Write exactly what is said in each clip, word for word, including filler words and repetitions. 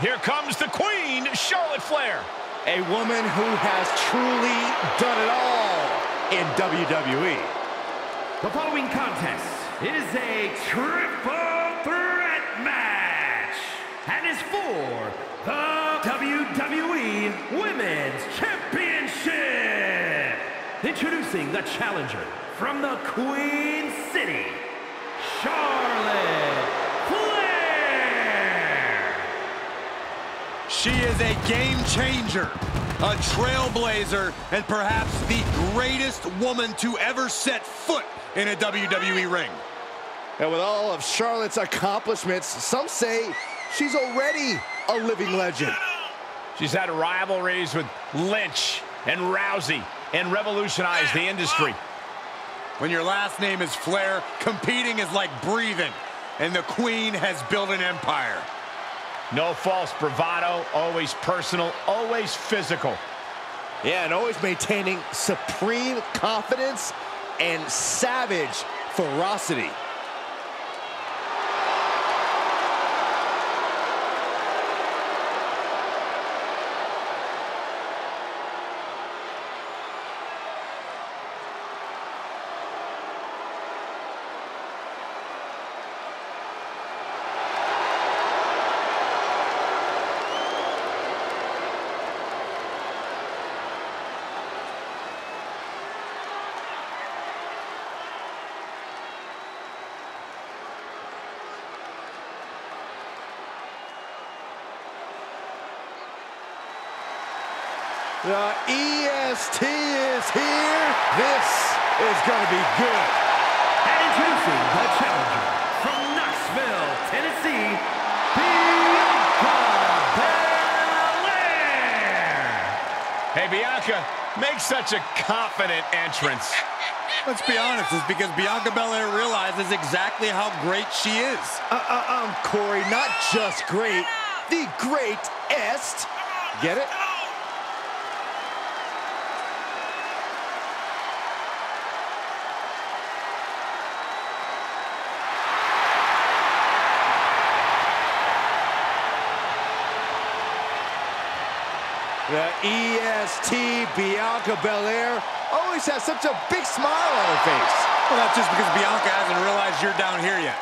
Here comes the Queen, Charlotte Flair. A woman who has truly done it all in W W E. The following contest is a triple threat match and is for the W W E Women's Championship. Introducing the challenger from the Queen City, Charlotte Flair. She is a game changer, a trailblazer, and perhaps the greatest woman to ever set foot in a W W E ring. And with all of Charlotte's accomplishments, some say she's already a living legend. She's had rivalries with Lynch and Rousey and revolutionized the industry. When your last name is Flair, competing is like breathing, and the Queen has built an empire. No false bravado, always personal, always physical. Yeah, and always maintaining supreme confidence and savage ferocity. The E S T is here. This is going to be good. And introducing the challenger from Knoxville, Tennessee, Bianca Belair. Hey, Bianca, make such a confident entrance. Let's be honest, it's because Bianca Belair realizes exactly how great she is. Uh, uh, um, Corey, not just great, the great-est. Get it? The E S T, Bianca Belair, always has such a big smile on her face. Well, that's just because Bianca hasn't realized you're down here yet.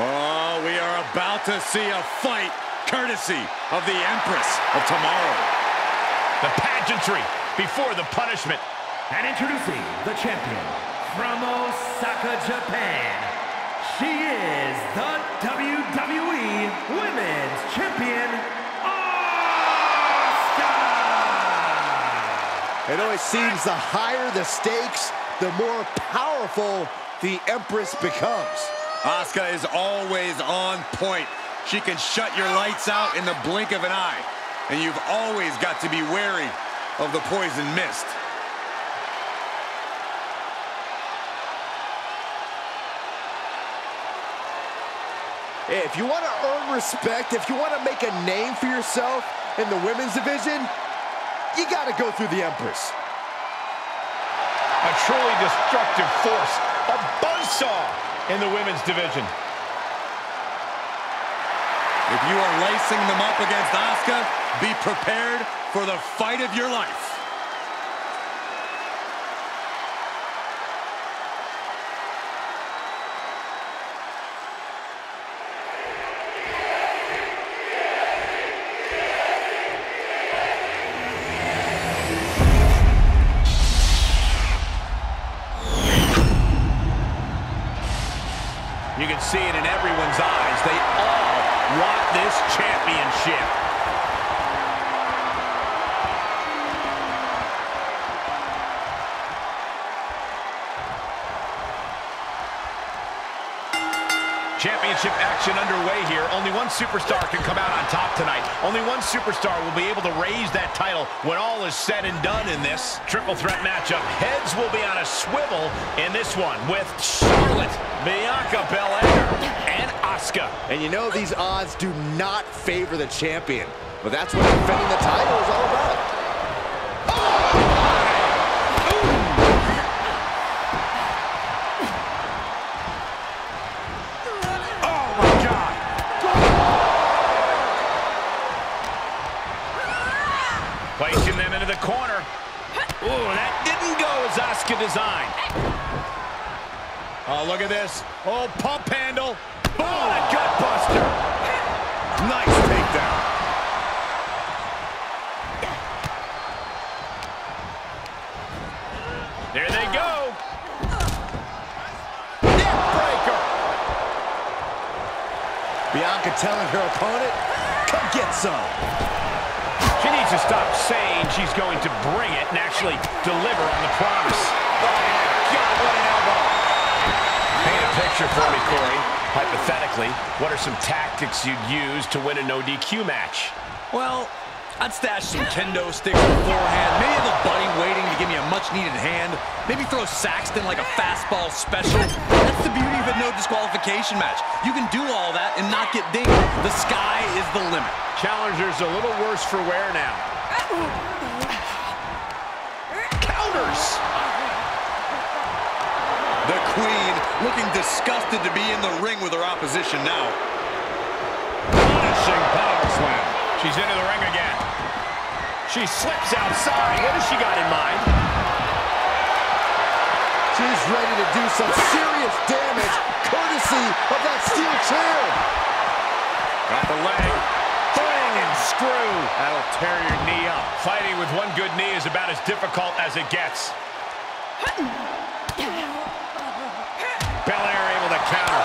Oh, we are about to see a fight courtesy of the Empress of Tomorrow. The pageantry before the punishment. And introducing the champion from Osaka, Japan. She is the W W E Women's Champion, Asuka. It always seems the higher the stakes, the more powerful the Empress becomes. Asuka is always on point. She can shut your lights out in the blink of an eye. And you've always got to be wary of the poison mist. If you want to earn respect, if you want to make a name for yourself in the women's division, you got to go through the Empress. A truly destructive force, a buzzsaw in the women's division. If you are lacing them up against Asuka, be prepared for the fight of your life. You can see it in everyone's eyes. They all want this championship. Championship action underway here. Only one superstar can come out on top tonight. Only one superstar will be able to raise that title when all is said and done in this triple threat matchup. Heads will be on a swivel in this one with Charlotte, Bianca Belair, and Asuka. And you know these odds do not favor the champion, but that's what defending the title is all about. Placing them into the corner. Ooh, that didn't go as Asuka designed. Oh, look at this. Oh, pump handle. Boom, oh, a gut buster. Nice takedown. There they go. Neck breaker. Bianca telling her opponent, come get some. She needs to stop saying she's going to bring it and actually deliver on the promise. Oh, my God, what an elbow. Paint a picture for me, Corey. Hypothetically, what are some tactics you'd use to win a no D Q match? Well, I'd stash some kendo sticks on the forehand, maybe the buddy waiting to give me a much-needed hand, maybe throw Saxton like a fastball special. That's the beauty of a no-disqualification match. You can do all that and not get dinged. The sky is the limit. Challenger's a little worse for wear now. Counters! The queen looking disgusted to be in the ring with her opposition now. Punishing power slam. She's into the ring again. She slips outside. What has she got in mind? She's ready to do some serious damage courtesy of that steel chair. Got the leg. Bang and screw. That'll tear your knee up. Fighting with one good knee is about as difficult as it gets. Belair able to counter.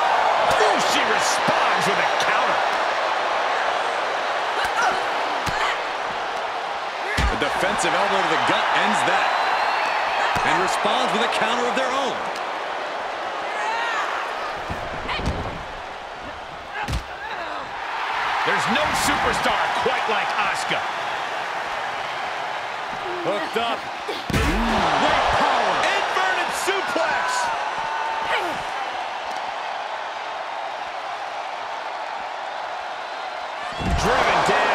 Ooh, she responds with a counter. Defensive elbow to the gut ends that. And responds with a counter of their own. There's no superstar quite like Asuka. Hooked up. Great power. Inverted suplex. Driven down.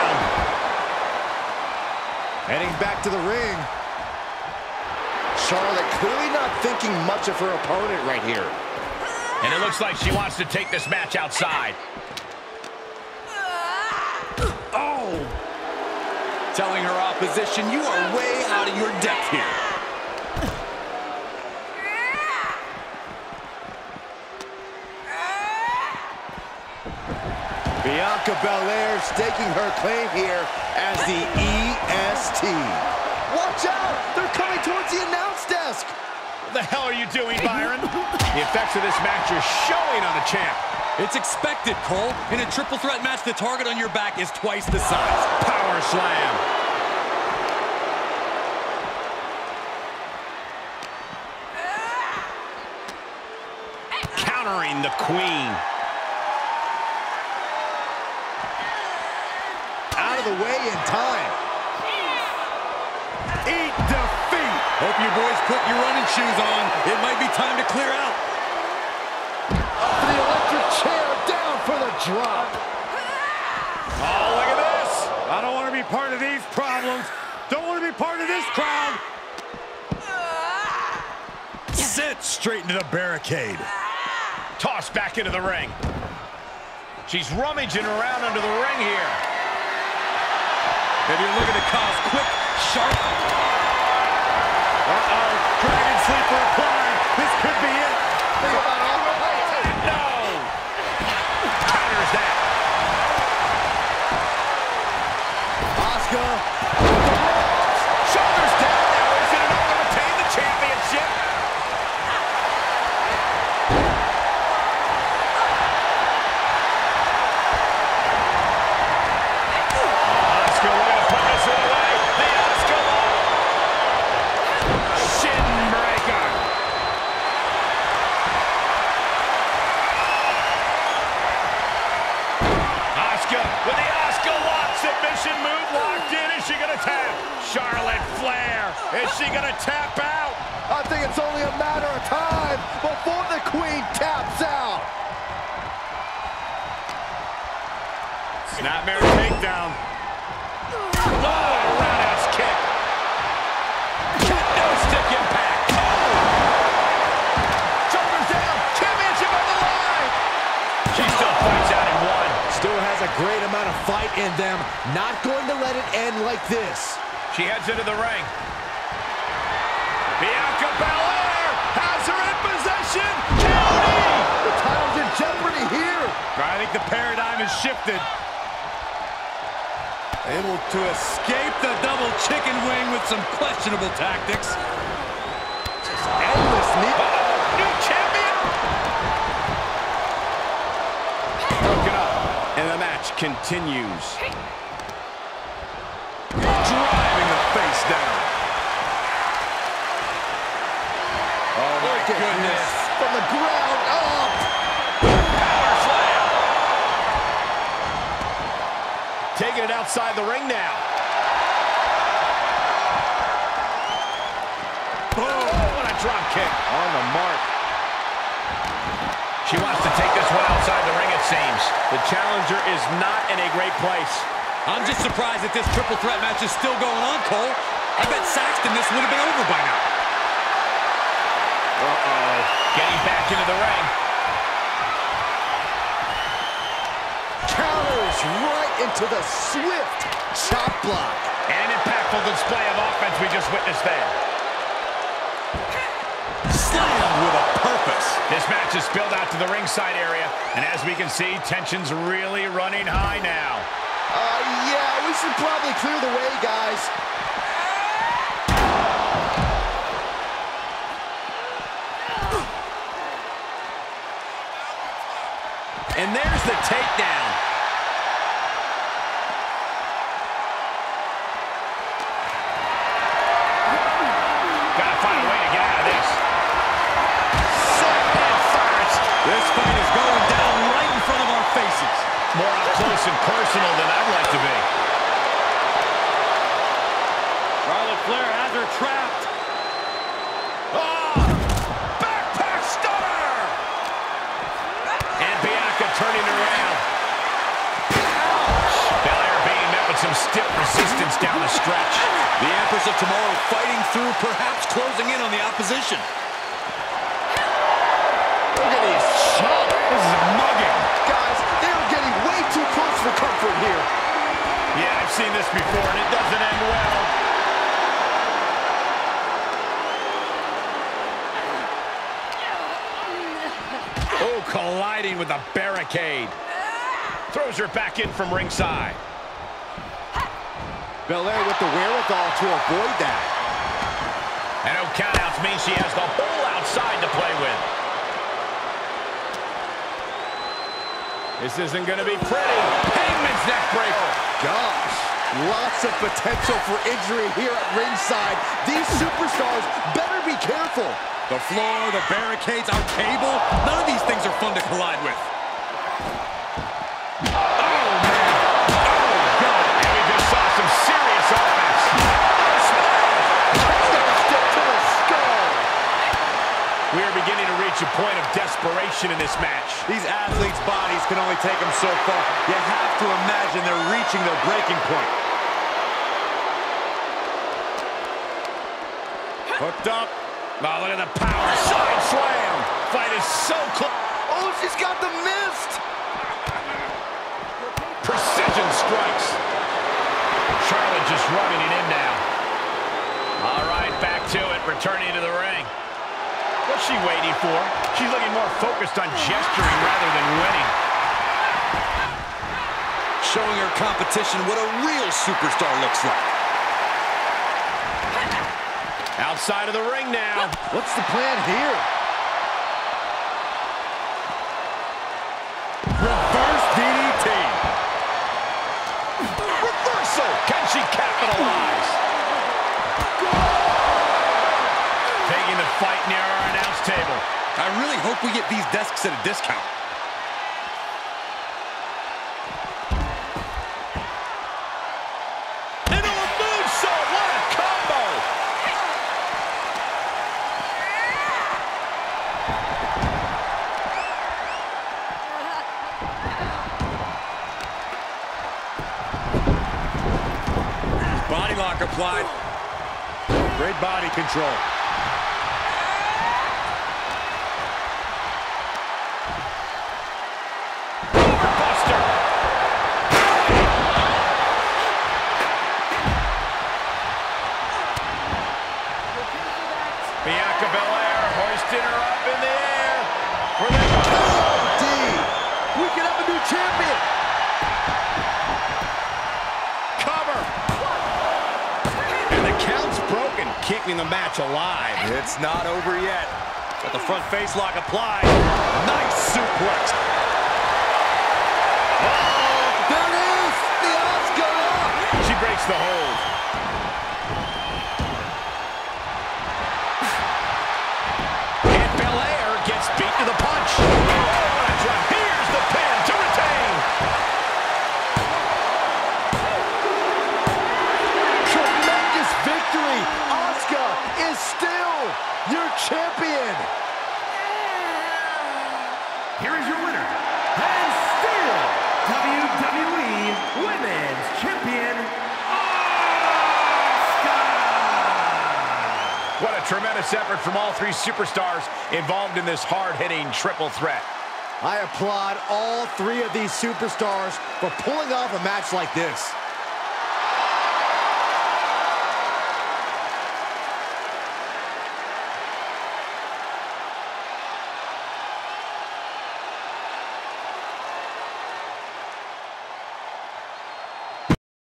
Heading back to the ring. Charlotte clearly not thinking much of her opponent right here. And it looks like she wants to take this match outside. Oh! Telling her opposition, you are way out of your depth here. Bianca Belair staking her claim here as the E S T. Watch out! They're coming towards the announce desk! What the hell are you doing, Byron? The effects of this match are showing on the champ. It's expected, Cole. In a triple threat match, the target on your back is twice the size. Power slam. Countering the queen. Away in time. Eat defeat. Hope you boys put your running shoes on. It might be time to clear out. Up the electric chair, down for the drop. Oh, look at this. I don't want to be part of these problems. Don't want to be part of this crowd. Sit straight into the barricade. Tossed back into the ring. She's rummaging around under the ring here. If you're looking to cause quick, sharp. Uh-oh, Dragon Sleeper applied. This could be it. Think about all the ways. No! Counters that. Asuka. Shoulders down now. Is it enough to retain the championship? the tap. Charlotte Flair, is she gonna tap out? I think it's only a matter of time before the queen taps out. Snapmare takedown. Oh, roundhouse kick. No stick impact. Oh! Shoulders down. Championship on the line. She still fights out in one. Still has a great amount of fight in them. Not going to let it end like this. She heads into the ring. Bianca Belair has her in possession. County! The title's in jeopardy here. I think the paradigm has shifted. Able to escape the double chicken wing with some questionable tactics. Just endless need. Uh-oh, new champion! Broken up, and the match continues. Driving the face down. Oh, my goodness. goodness. From the ground up. Power slam. Taking it outside the ring now. Boom. Oh, what a drop kick. On the mark. She wants to take this one outside the ring, it seems. The challenger is not in a great place. I'm just surprised that this triple threat match is still going on, Cole. I bet Saxton this would have been over by now. Uh-oh. Getting back into the ring. Counters right into the swift chop block. And an impactful display of offense we just witnessed there. Slam with a purpose. This match is spilled out to the ringside area. And as we can see, tension's really running high now. Uh, yeah, we should probably clear the way, guys. And there's the takedown. Gotta find a way to get out of this. Set that first. This fight is going down right in front of our faces. More up close and personal than I'd like to be. Charlotte Flair has her trapped. Oh! Backpack stunner! And Bianca turning around. Ouch! Belair being met with some stiff resistance down the stretch. The Empress of Tomorrow fighting through, perhaps closing in on the opposition. Look at these shots. This is a mugging. Too close for comfort here. Yeah, I've seen this before, and it doesn't end well. Oh, colliding with a barricade. Throws her back in from ringside. Belair with the wherewithal to avoid that. And no countouts means she has the whole outside to play with. This isn't going to be pretty. Hangman's neck breaker. Gosh, lots of potential for injury here at ringside. These superstars better be careful. The floor, the barricades, our table, none of these things are fun to collide with. Oh, man. Oh, God. And we just saw some serious offense. To the skull. We are beginning to reach a point of desperation in this match. These athletes' bodies can only take them so far. You have to imagine they're reaching their breaking point. Hooked up. Oh, look at the power side slam. Fight is so close. Oh, she's got the mist. Precision strikes. Charlotte just running it in now. All right, back to it, returning to the ring. What's she waiting for? She's looking more focused on gesturing rather than winning. Showing her competition what a real superstar looks like. Outside of the ring now. What's the plan here? Reverse D D T. Reversal. Can she capitalize? Taking the fight near our announce table. I really hope we get these desks at a discount. And a moonsault lock applied. Great body control. Bianca Belair hoisting her up in the air for the D. We can have a new champion. Cover. And the count's broken, keeping the match alive. It's not over yet. Got the front face lock applied. Nice suplex. Oh, there it is. The Asuka lock. She breaks the hold. Champion. Here is your winner, and still W W E Women's Champion, Asuka! What a tremendous effort from all three superstars involved in this hard-hitting triple threat. I applaud all three of these superstars for pulling off a match like this.